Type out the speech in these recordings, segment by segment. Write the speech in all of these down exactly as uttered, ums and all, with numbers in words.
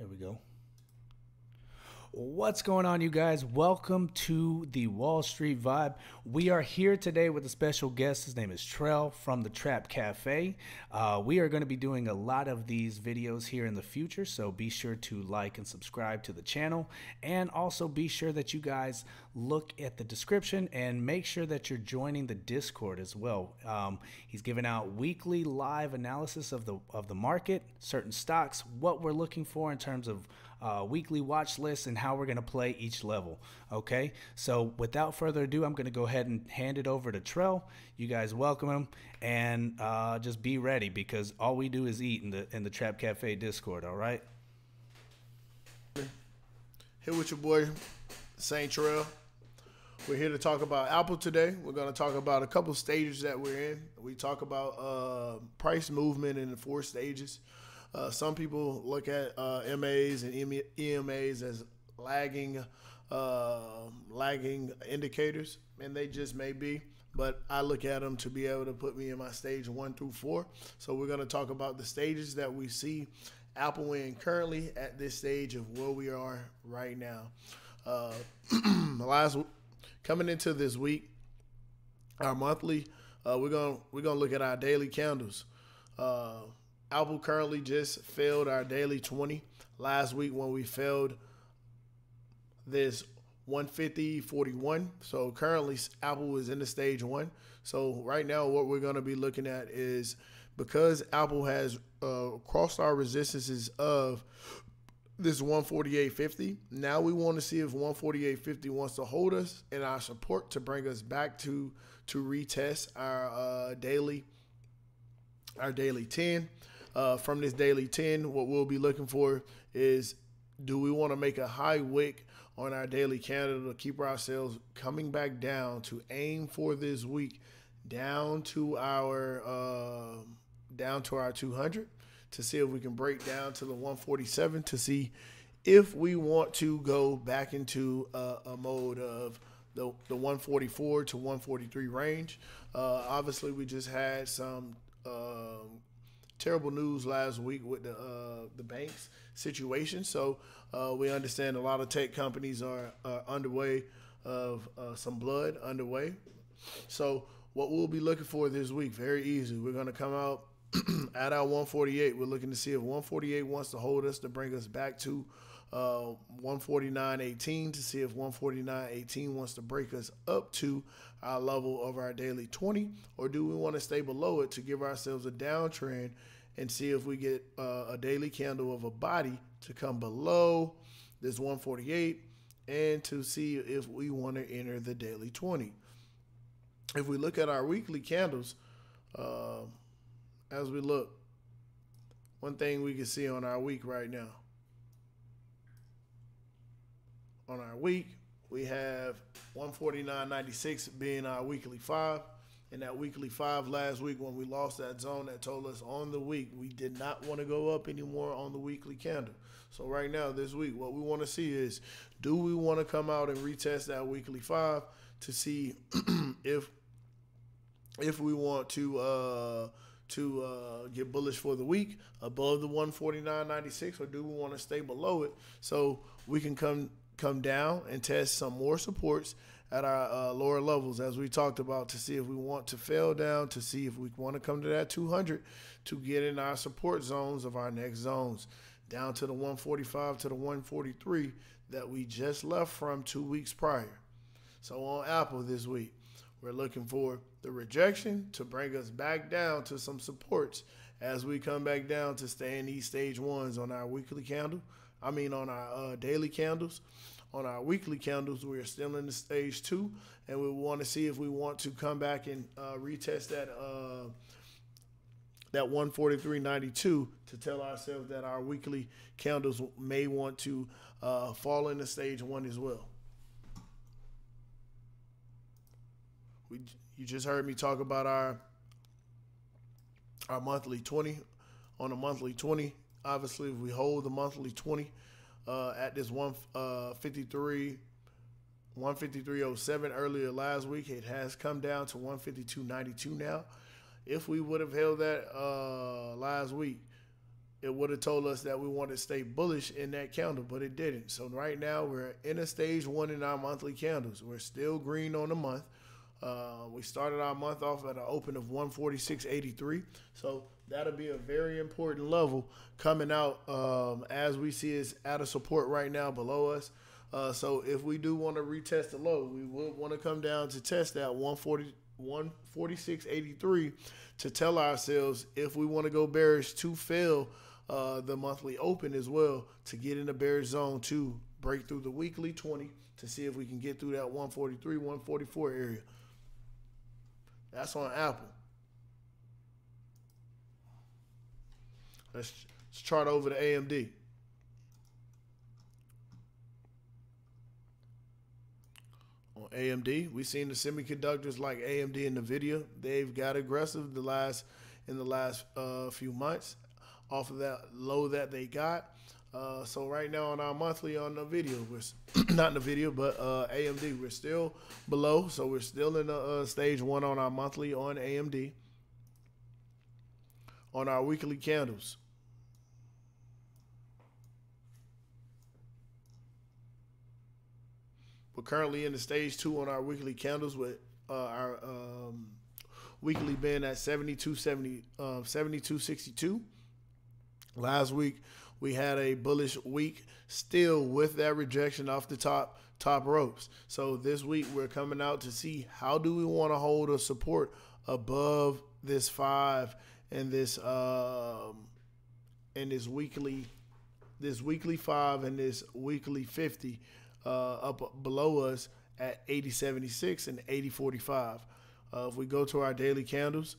There we go. What's going on, you guys? Welcome to the Wall Street Vibe. We are here today with a special guest. His name is Trell from the Trap Cafe. Uh, we are going to be doing a lot of these videos here in the future, so be sure to like and subscribe to the channel, and also be sure that you guys look at the description and make sure that you're joining the Discord as well. Um, he's giving out weekly live analysis of the of the market, certain stocks, what we're looking for in terms of Uh, weekly watch lists, and how we're going to play each level. Okay, so without further ado, I'm going to go ahead and hand it over to Trell. You guys welcome him, and uh, just be ready, because all we do is eat in the in the Trap Cafe Discord. All right, here with your boy Saint Trell. We're here to talk about Apple today. We're going to talk about a couple stages that we're in. We talk about uh, price movement in the four stages. Uh, some people look at uh, M As and E M As as lagging, uh, lagging indicators, and they just may be. But I look at them to be able to put me in my stage one through four. So we're going to talk about the stages that we see Apple in currently at this stage of where we are right now. Uh, last coming into this week, our monthly, uh, we're gonna we're gonna look at our daily candles. Uh, Apple currently just failed our daily twenty last week when we failed this one fifty forty-one. So currently Apple is in the stage one. So right now what we're going to be looking at is, because Apple has uh, crossed our resistances of this one forty-eight fifty, now we want to see if one forty-eight fifty wants to hold us in our support to bring us back to to retest our uh, daily our daily ten. Uh, from this daily ten, what we'll be looking for is, do we want to make a high wick on our daily candle to keep ourselves coming back down to aim for this week down to our uh, down to our two hundred, to see if we can break down to the one forty-seven, to see if we want to go back into a, a mode of the, the one forty-four to one forty-three range. Uh, obviously we just had some uh, terrible news last week with the uh, the banks situation. So uh, we understand a lot of tech companies are, are underway of uh, some blood underway. So what we'll be looking for this week, very easy. We're going to come out at our one forty-eight. We're looking to see if one forty-eight wants to hold us to bring us back to uh, one forty-nine eighteen, to see if one forty-nine eighteen wants to break us up to our level of our daily twenty, or do we want to stay below it to give ourselves a downtrend and see if we get uh, a daily candle of a body to come below this one forty-eight, and to see if we want to enter the daily twenty. If we look at our weekly candles, uh, as we look, one thing we can see on our week right now, on our week, we have one forty-nine ninety-six being our weekly five. And that weekly five last week, when we lost that zone, that told us on the week we did not want to go up anymore on the weekly candle. So right now, this week, what we want to see is, do we want to come out and retest that weekly five to see if if we want to uh, to uh, get bullish for the week above the one forty-nine ninety-six, or do we want to stay below it so we can come come down and test some more supports at our uh, lower levels, as we talked about, to see if we want to fail down, to see if we want to come to that two hundred to get in our support zones of our next zones down to the one forty-five to the one forty-three that we just left from two weeks prior. So on Apple this week, we're looking for the rejection to bring us back down to some supports as we come back down to stay in these stage ones on our weekly candle. I mean, on our uh, daily candles. On our weekly candles, we are still in the stage two, and we want to see if we want to come back and uh, retest that uh, that one forty-three ninety-two to tell ourselves that our weekly candles may want to uh, fall into stage one as well. We you just heard me talk about our our monthly twenty. On a monthly twenty, obviously, if we hold the monthly twenty. Uh, at this one fifty-three oh seven earlier last week, it has come down to one fifty-two ninety-two now. If we would have held that uh, last week, it would have told us that we want to stay bullish in that candle, but it didn't. So right now we're in a stage one in our monthly candles. We're still green on the month. Uh, we started our month off at an open of one forty-six eighty-three. So that'll be a very important level coming out um, as we see it's out of support right now below us. Uh, so if we do want to retest the low, we would want to come down to test that one forty-six eighty-three to tell ourselves if we want to go bearish to fail uh, the monthly open as well, to get in the bearish zone to break through the weekly twenty to see if we can get through that one forty-three, one forty-four area. That's on Apple. Let's, let's chart over to A M D. On A M D, we've seen the semiconductors like A M D and NVIDIA. They've got aggressive the last in the last uh, few months off of that low that they got. Uh, so right now on our monthly on the video, we're not in the video, but uh, A M D, we're still below. So we're still in the, uh, stage one on our monthly on A M D. On our weekly candles, we're currently in the stage two on our weekly candles with uh, our um, weekly being at seventy-two seventy, uh, seventy-two sixty-two. Last week we had a bullish week still with that rejection off the top top ropes. So this week we're coming out to see how do we want to hold a support above this five and this um and this weekly this weekly five and this weekly fifty uh up below us at eighty seventy-six and eighty forty-five. Uh, if we go to our daily candles,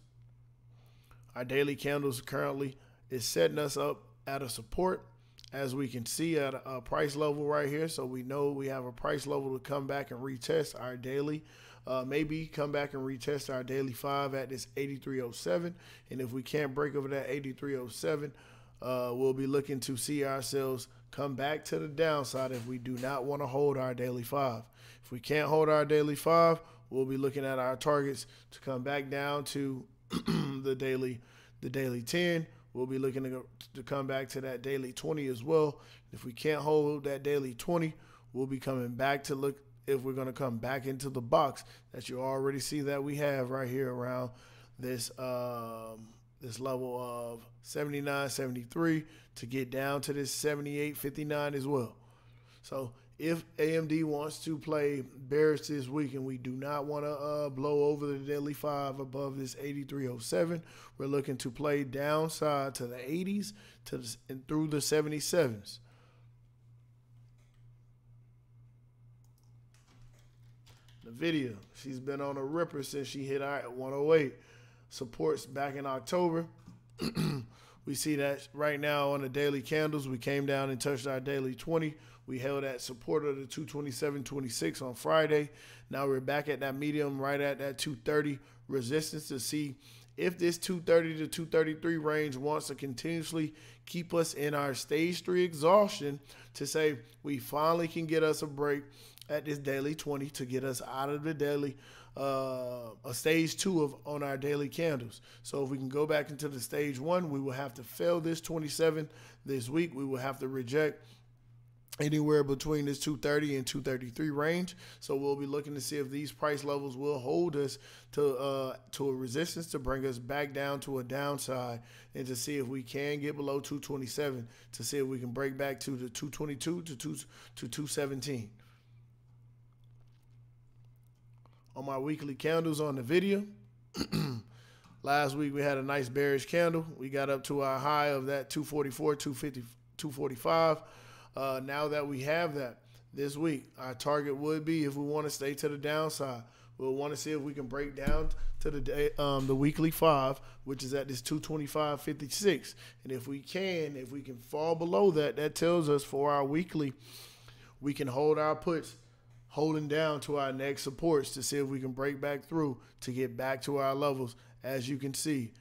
our daily candles currently is setting us up at a support, as we can see at a, a price level right here. So we know we have a price level to come back and retest our daily, uh, maybe come back and retest our daily five at this eighty-three oh seven. And if we can't break over that eighty-three oh seven, uh, we'll be looking to see ourselves come back to the downside if we do not want to hold our daily five. If we can't hold our daily five, we'll be looking at our targets to come back down to the daily, the daily ten. We'll be looking to, go, to come back to that daily twenty as well. If we can't hold that daily twenty, we'll be coming back to look if we're going to come back into the box that you already see that we have right here around this um, this level of seventy-nine seventy-three to get down to this seventy-eight fifty-nine as well. So if A M D wants to play bearish this week and we do not want to uh, blow over the daily five above this eighty-three oh seven, we're looking to play downside to the eighties to the, and through the seventy-sevens. NVIDIA, she's been on a ripper since she hit our one oh eight supports back in October. We see that right now on the daily candles. We came down and touched our daily twenty. We held that support of the two twenty-seven twenty-six on Friday. Now we're back at that medium, right at that two thirty resistance to see if this two thirty to two thirty-three range wants to continuously keep us in our stage three exhaustion to say we finally can get us a break at this daily twenty to get us out of the daily uh, a stage two of on our daily candles. So if we can go back into the stage one, we will have to fail this twenty-seven this week. We will have to reject anywhere between this two thirty and two thirty-three range. So we'll be looking to see if these price levels will hold us to uh, to a resistance to bring us back down to a downside and to see if we can get below two twenty-seven to see if we can break back to the two twenty-two to two seventeen. On my weekly candles on the video, last week we had a nice bearish candle. We got up to our high of that two forty-four, two fifty, two forty-five. Uh, now that we have that this week, our target would be if we want to stay to the downside, we'll want to see if we can break down to the day, um, the weekly five, which is at this two twenty-five fifty-six. And if we can, if we can fall below that, that tells us for our weekly, we can hold our puts, holding down to our next supports to see if we can break back through to get back to our levels. As you can see,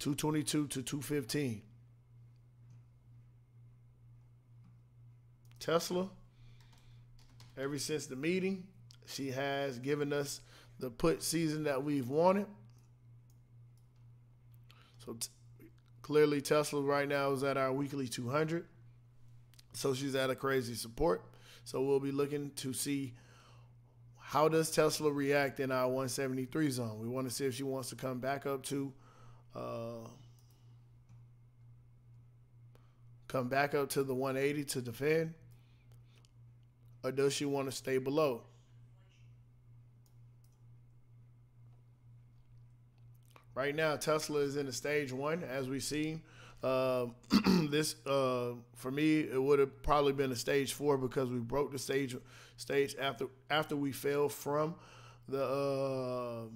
two twenty-two to two fifteen. Tesla, ever since the meeting, she has given us the put season that we've wanted. So Clearly, Tesla right now is at our weekly two hundred. So she's at a crazy support. So we'll be looking to see how does Tesla react in our one seventy-three zone. We want to see if she wants to come back up to uh, come back up to the one eighty to defend, or does she want to stay below? Right now, Tesla is in a stage one, as we see. Uh, this, uh, for me, it would have probably been a stage four because we broke the stage stage after after we fell from the uh,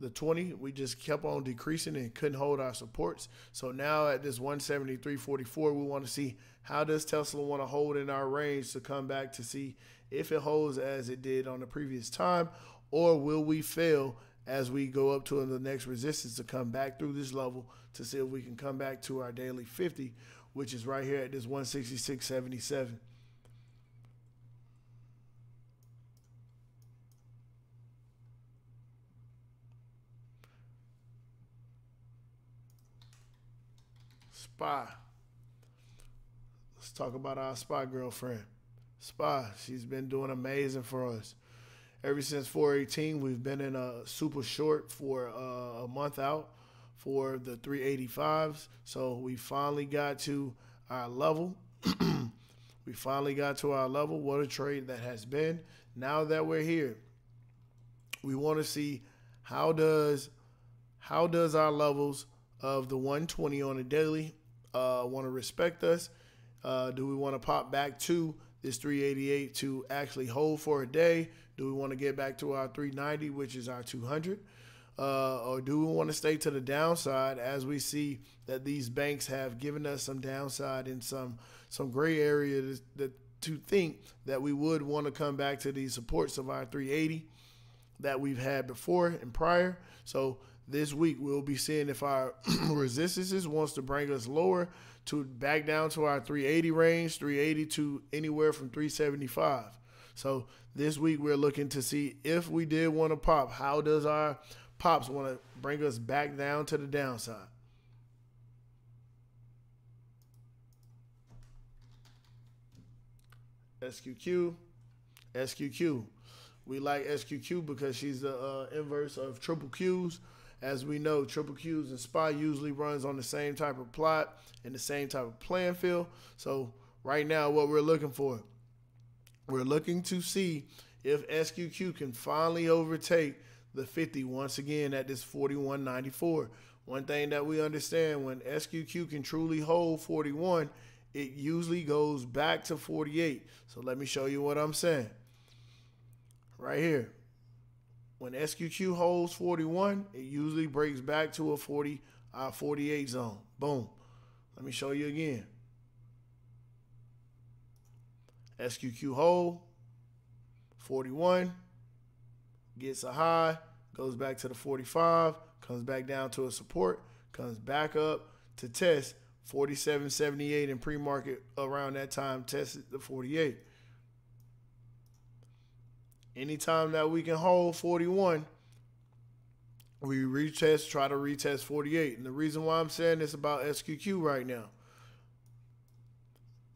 the twenty. We just kept on decreasing and couldn't hold our supports. So now at this one seventy-three forty-four, we want to see how does Tesla want to hold in our range to come back to see if it holds as it did on the previous time, or will we fail as we go up to the next resistance to come back through this level to see if we can come back to our daily fifty, which is right here at this one sixty-six seventy-seven. Spy. Let's talk about our Spy girlfriend. Spy, she's been doing amazing for us. Ever since four eighteen, we've been in a super short for uh, a month out for the three eighty-fives. So we finally got to our level. We finally got to our level. What a trade that has been. Now that we're here, we want to see how does how does our levels of the one twenty on a daily uh, want to respect us? Uh, do we want to pop back to this three eighty-eight to actually hold for a day? Do we want to get back to our three ninety, which is our two hundred? Uh, or do we want to stay to the downside as we see that these banks have given us some downside and some some gray area to, that, to think that we would want to come back to these supports of our three eighty that we've had before and prior? So this week we'll be seeing if our resistances wants to bring us lower to back down to our three eighty range, three eighty to anywhere from three seventy-five. So this week we're looking to see if we did want to pop, how does our pops want to bring us back down to the downside? S Q Q, S Q Q. We like S Q Q because she's the uh, inverse of triple Qs. As we know, triple Qs and SPY usually runs on the same type of plot and the same type of playing field. So right now, what we're looking for, we're looking to see if S Q Q can finally overtake the fifty once again at this forty-one ninety-four. One thing that we understand, when S Q Q can truly hold forty-one, it usually goes back to forty-eight. So let me show you what I'm saying. Right here. When S Q Q holds forty-one, it usually breaks back to a forty, uh, forty-eight zone. Boom. Let me show you again. S Q Q hold, forty-one, gets a high, goes back to the forty-five, comes back down to a support, comes back up to test forty-seven seventy-eight in pre-market around that time, tested the forty-eight. Anytime that we can hold forty-one, we retest, try to retest forty-eight. And the reason why I'm saying this about S Q Q right now,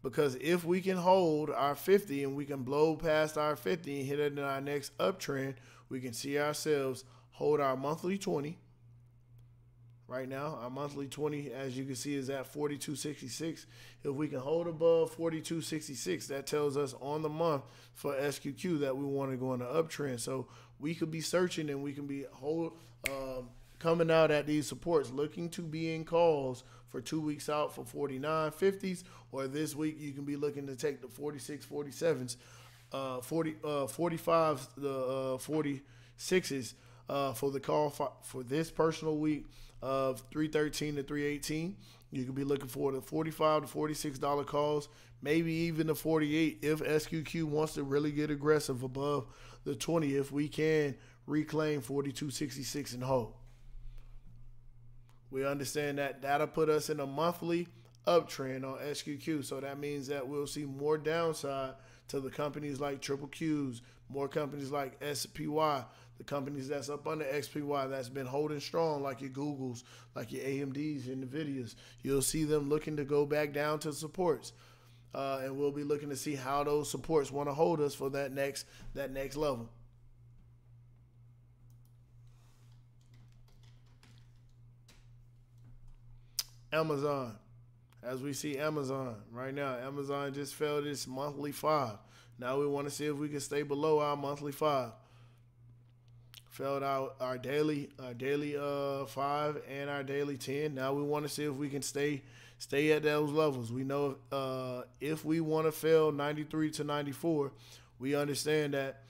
because if we can hold our fifty and we can blow past our fifty and hit it in our next uptrend, we can see ourselves hold our monthly twenty. Right now, our monthly twenty, as you can see, is at forty-two sixty-six. If we can hold above forty-two sixty-six, that tells us on the month for S Q Q that we want to go on an uptrend. So we could be searching and we can be hold, um, coming out at these supports, looking to be in calls for two weeks out for forty-nine fifties, or this week you can be looking to take the forty-six forty-sevens, uh, forty, uh, forty-fives, the uh, forty-sixes uh, for the call for, for this personal week of three thirteen to three eighteen. You could be looking for the forty-five to forty-six dollar calls, maybe even the forty-eight if S Q Q wants to really get aggressive above the twenty, if we can reclaim forty-two sixty-six and hold. We understand that that'll put us in a monthly uptrend on S Q Q, so that means that we'll see more downside to the companies like triple Qs, more companies like S P Y the companies that's up under X P Y that's been holding strong, like your Googles, like your A M Ds, your NVIDIAs, you'll see them looking to go back down to supports. Uh, and we'll be looking to see how those supports want to hold us for that next that next level. Amazon, as we see Amazon right now, Amazon just failed its monthly five. Now we want to see if we can stay below our monthly five. Failed our our daily our daily uh five and our daily ten. Now we want to see if we can stay stay at those levels. We know uh if we want to fail ninety-three to ninety-four, we understand that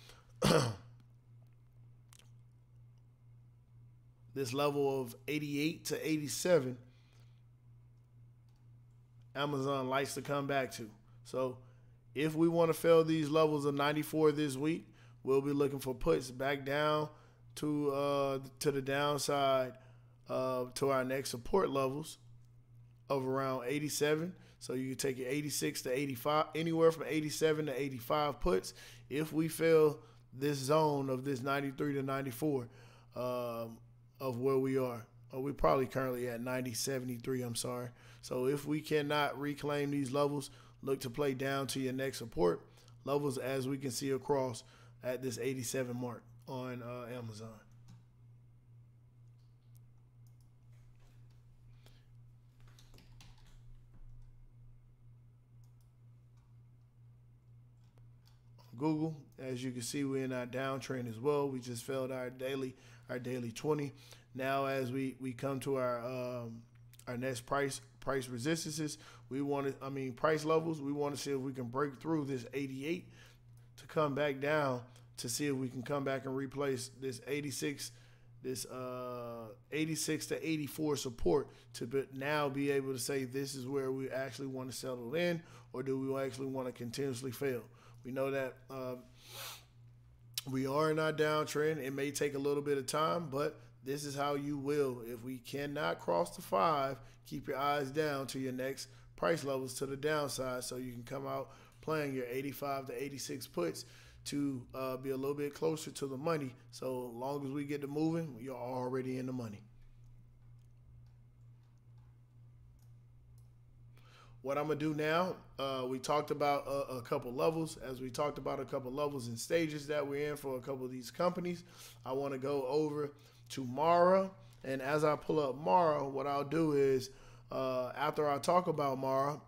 this level of eighty-eight to eighty-seven. Amazon likes to come back to. So if we want to fail these levels of ninety-four this week, we'll be looking for puts back down to uh, to the downside uh, to our next support levels of around eighty-seven. So you can take your eighty-six to eighty-five, anywhere from eighty-seven to eighty-five puts if we fail this zone of this ninety-three to ninety-four um, of where we are. Oh, we're probably currently at ninety seventy-three, I'm sorry. So if we cannot reclaim these levels, look to play down to your next support levels, as we can see across at this eighty-seven mark on uh, Amazon. Google, as you can see, we're in our downtrend as well. We just failed our daily our daily twenty. Now as we we come to our um our next price price resistances, we want to I mean price levels, we want to see if we can break through this eighty-eight to come back down, to see if we can come back and replace this eighty-six, this uh eighty-six to eighty-four support, to be, now be able to say this is where we actually want to settle in, or do we actually want to continuously fail? We know that uh, we are in our downtrend. It may take a little bit of time, but this is how you will. If we cannot cross the five, keep your eyes down to your next price levels to the downside, so you can come out playing your eighty-five to eighty-six puts to uh, be a little bit closer to the money. So as long as we get to moving, you're already in the money. What I'm going to do now, uh, we talked about a, a couple levels. As we talked about a couple levels and stages that we're in for a couple of these companies, I want to go over to Mara. And as I pull up Mara, what I'll do is uh, after I talk about Mara,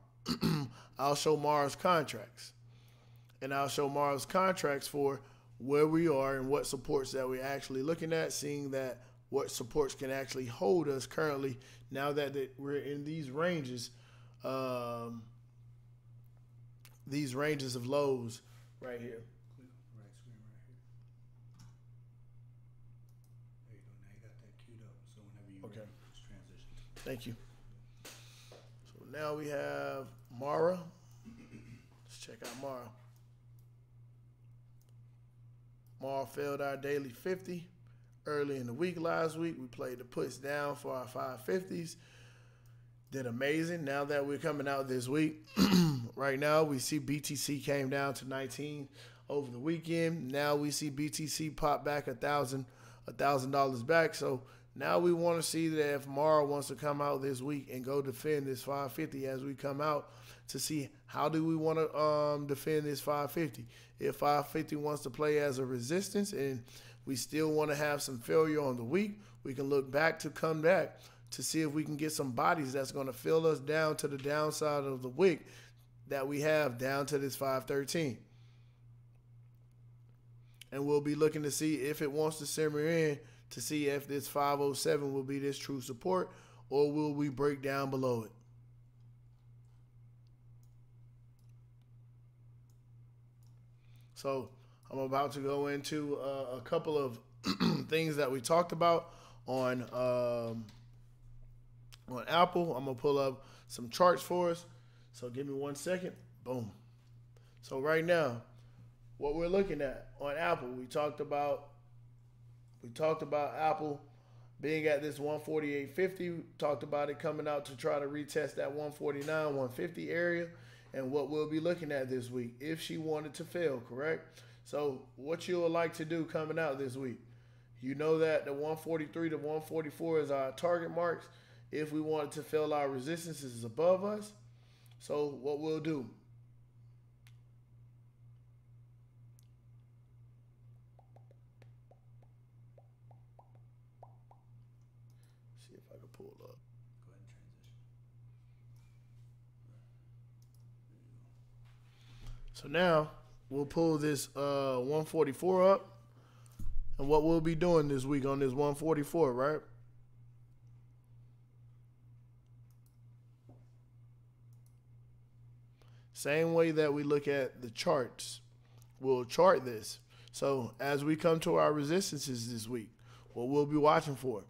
I'll show Mara's contracts. And I'll show Mara's contracts for where we are and what supports that we're actually looking at, seeing that what supports can actually hold us currently now that we're in these ranges. Um, these ranges of lows right here. Click on the right screen right here. There you go. Now you got that queued up. So whenever you okay. transition. Thank you. So now we have Mara. Let's check out Mara. Mara failed our daily fifty early in the week last week. We played the puts down for our five fifties. Did amazing. Now that we're coming out this week, right now we see B T C came down to nineteen over the weekend. Now we see B T C pop back a thousand, a thousand dollars back. So now we want to see that if Mara wants to come out this week and go defend this five fifty, as we come out to see how do we want to um, defend this five fifty. If five fifty wants to play as a resistance and we still want to have some failure on the week, we can look back to come back to see if we can get some bodies that's going to fill us down to the downside of the wick that we have down to this five thirteen. And we'll be looking to see if it wants to simmer in, to see if this five oh seven will be this true support, or will we break down below it. So I'm about to go into uh, a couple of things that we talked about on um, on Apple. I'm gonna pull up some charts for us, so give me one second. Boom. So right now, what we're looking at on Apple, we talked about we talked about Apple being at this one forty-eight fifty, talked about it coming out to try to retest that one forty-nine, one fifty area, and what we'll be looking at this week if she wanted to fail, correct? So what you would like to do coming out this week, You know that the one forty-three to one forty-four is our target marks. If we wanted to fill our resistances above us, so what we'll do, see if I can pull up. Go ahead and transition. So now we'll pull this uh, one forty-four up. And what we'll be doing this week on this one forty-four, right? Same way that we look at the charts, we'll chart this. So as we come to our resistances this week, what we'll be watching for,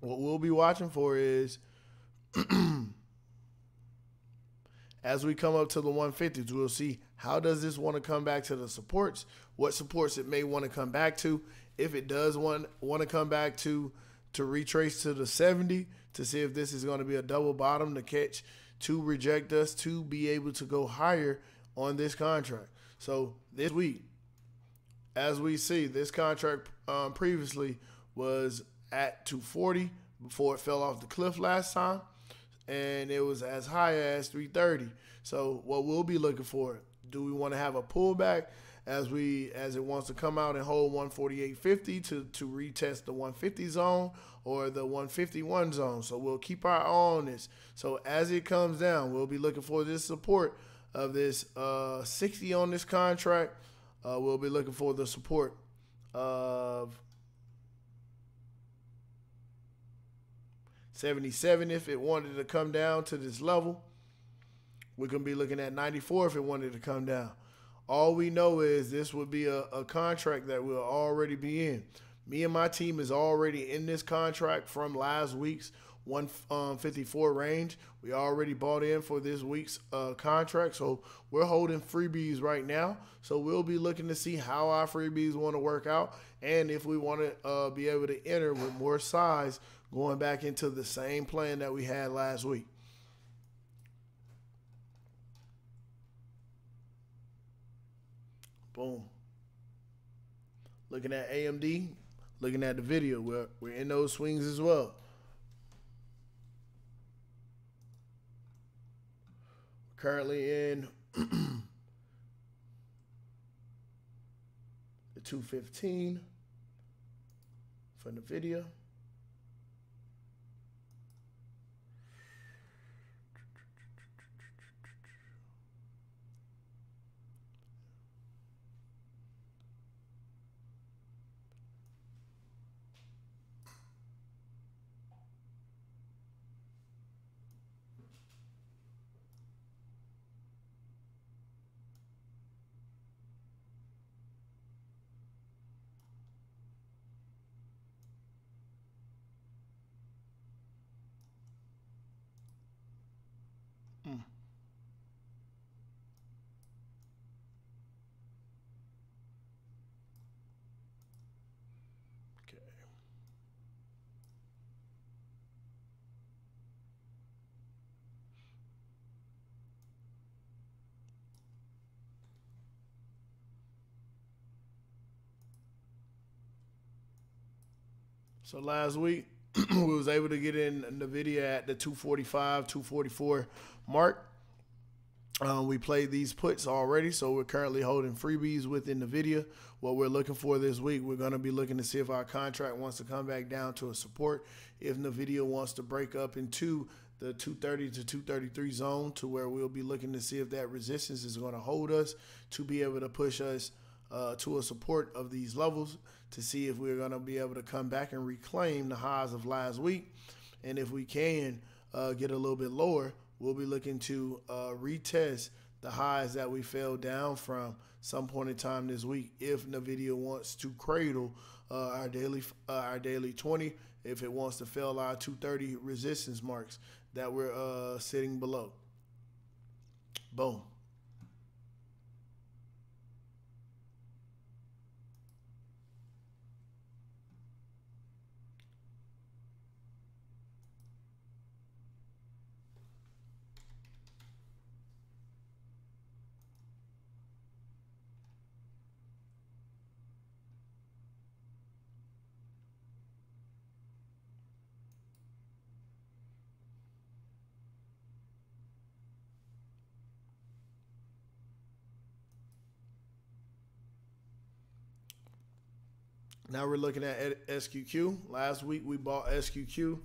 what we'll be watching for is as we come up to the one fifties, we'll see how does this want to come back to the supports, what supports it may want to come back to, if it does want, want to come back to, to retrace to the seventy, to see if this is going to be a double bottom to catch, to reject us, to be able to go higher on this contract. So this week, as we see, this contract um, previously was at two forty before it fell off the cliff last time. And it was as high as three thirty. So what we'll be looking for, do we want to have a pullback as we as it wants to come out and hold one forty-eight fifty to to retest the one fifty zone or the one fifty-one zone? So we'll keep our eye on this. So as it comes down, we'll be looking for this support of this uh, sixty on this contract. Uh, we'll be looking for the support of seventy-seven if it wanted to come down to this level. We're going to be looking at ninety-four if it wanted to come down. All we know is this would be a, a contract that we'll already be in. Me and my team is already in this contract from last week's one fifty-four range. We already bought in for this week's uh, contract. So we're holding freebies right now. So we'll be looking to see how our freebies want to work out and if we want to uh, be able to enter with more size going back into the same plan that we had last week. Boom. Looking at A M D, looking at the video, we're, we're in those swings as well. We're currently in the two fifteen for the video. So last week, we was able to get in NVIDIA at the two forty-five, two forty-four mark. Um, we played these puts already, so we're currently holding freebies within NVIDIA. What we're looking for this week, we're going to be looking to see if our contract wants to come back down to a support, if NVIDIA wants to break up into the two thirty to two thirty-three zone, to where we'll be looking to see if that resistance is going to hold us to be able to push us Uh, to a support of these levels, to see if we're going to be able to come back and reclaim the highs of last week. And if we can uh, get a little bit lower, we'll be looking to uh, retest the highs that we fell down from some point in time this week. If NVIDIA wants to cradle uh, our daily uh, our daily twenty, if it wants to fail our two thirty resistance marks that we're uh, sitting below. Boom. Now we're looking at S Q Q. Last week we bought S Q Q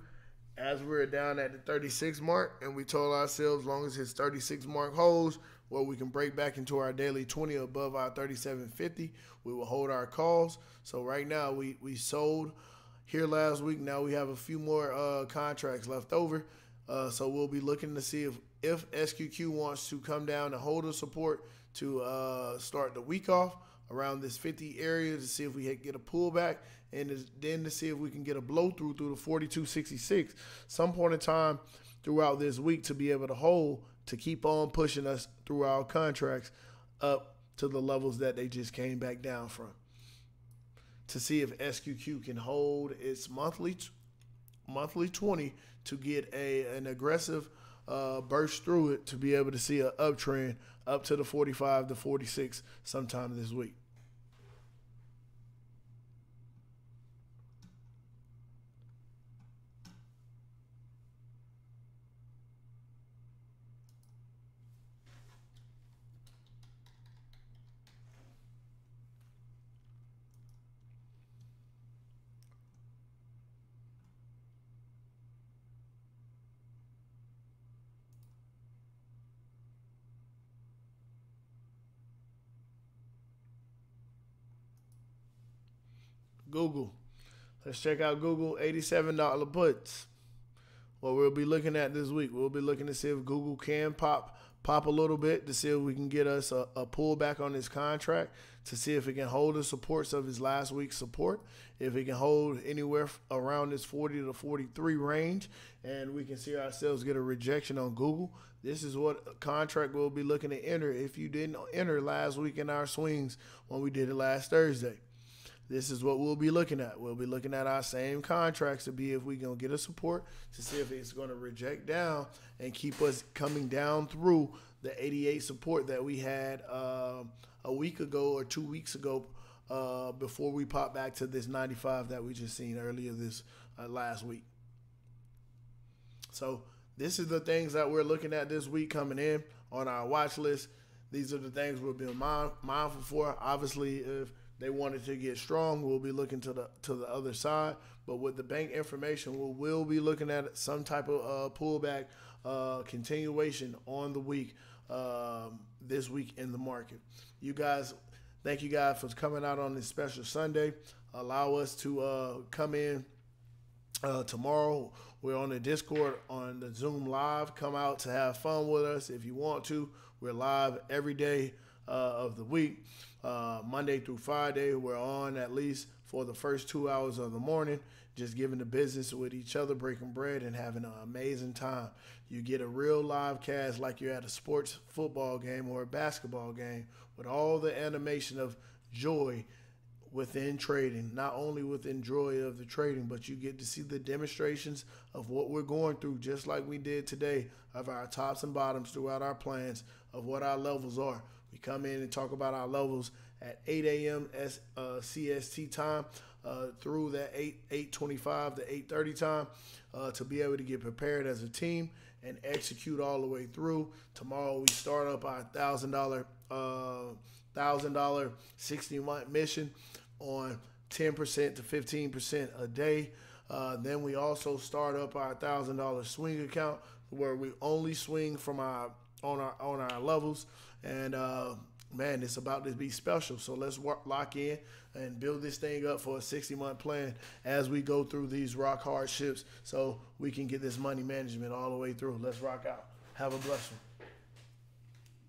as we were down at the thirty-six mark, and we told ourselves as long as his thirty-six mark holds, well, we can break back into our daily twenty above our thirty-seven fifty. We will hold our calls. So right now we, we sold here last week. Now we have a few more uh, contracts left over. Uh, so we'll be looking to see if, if S Q Q wants to come down and hold a support to uh, start the week off around this fifty area to see if we get a pullback, and then to see if we can get a blow through through the forty-two sixty-six some point in time throughout this week to be able to hold, to keep on pushing us through our contracts up to the levels that they just came back down from, to see if S Q Q can hold its monthly monthly twenty to get a an aggressive uh, burst through it to be able to see an uptrend up to the forty-five to forty-six sometime this week. Google. Let's check out Google eighty-seven dollar puts. What we'll be looking at this week, we'll be looking to see if Google can pop pop a little bit, to see if we can get us a, a pullback on this contract, to see if it can hold the supports of his last week's support, if it can hold anywhere around this forty to forty-three range, and we can see ourselves get a rejection on Google. This is what contract we'll be looking to enter if you didn't enter last week in our swings when we did it last Thursday. This is what we'll be looking at. We'll be looking at our same contracts to be if we're going to get a support, to see if it's going to reject down and keep us coming down through the eighty-eight support that we had uh, a week ago or two weeks ago uh, before we pop back to this ninety-five that we just seen earlier this uh, last week. So this is the things that we're looking at this week coming in on our watch list. These are the things we'll be mind mindful for. Obviously, if they wanted to get strong, we'll be looking to the to the other side. But with the bank information, we'll, we'll be looking at some type of uh, pullback uh, continuation on the week, um, this week in the market. You guys, thank you guys for coming out on this special Sunday. Allow us to uh, come in uh, tomorrow. We're on the Discord, on the Zoom Live. Come out to have fun with us if you want to. We're live every day uh, of the week. Uh, Monday through Friday, we're on at least for the first two hours of the morning, just giving the business with each other, breaking bread, and having an amazing time. You get a real live cast like you're at a sports football game or a basketball game, with all the animation of joy within trading. Not only within joy of the trading, but you get to see the demonstrations of what we're going through, just like we did today, of our tops and bottoms throughout our plans, of what our levels are. We come in and talk about our levels at eight A M Uh, C S T time uh, through that eight twenty-five to eight thirty time uh, to be able to get prepared as a team and execute all the way through. Tomorrow we start up our thousand dollar uh, thousand dollar sixty month mission on ten percent to fifteen percent a day. Uh, then we also start up our thousand dollar swing account, where we only swing from our on our on our levels. And uh, man, it's about to be special. So let's work, lock in and build this thing up for a sixty month plan as we go through these rock hardships, so we can get this money management all the way through. Let's rock out. Have a blessed one.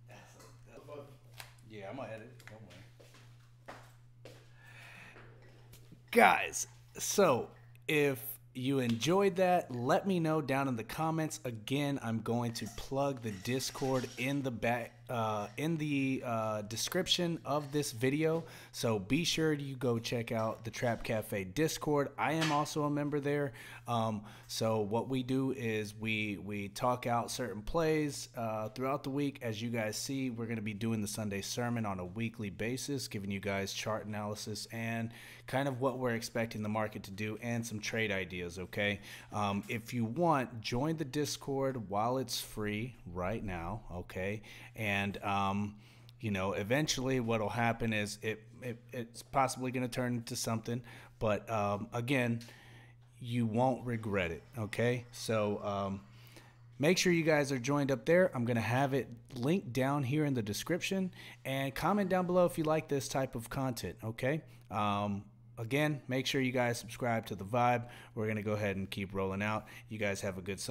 That's a, that's, yeah, I'm going to edit it. Don't worry. Guys, so if you enjoyed that, let me know down in the comments. Again, I'm going to plug the Discord in the back uh, in the uh, description of this video, so be sure you go check out the Trap Cafe Discord. I am also a member there. Um, so what we do is we we talk out certain plays uh, throughout the week. As you guys see, we're going to be doing the Sunday sermon on a weekly basis, giving you guys chart analysis and kind of what we're expecting the market to do and some trade ideas. Okay, um, if you want, join the Discord while it's free right now. Okay, and um, you know, eventually what'll happen is it, it it's possibly going to turn into something, but um, again, you won't regret it. Okay, so um, make sure you guys are joined up there. I'm going to have it linked down here in the description, and comment down below if you like this type of content. Okay. Um, again, make sure you guys subscribe to The Vibe. We're going to go ahead and keep rolling out. You guys have a good Sunday.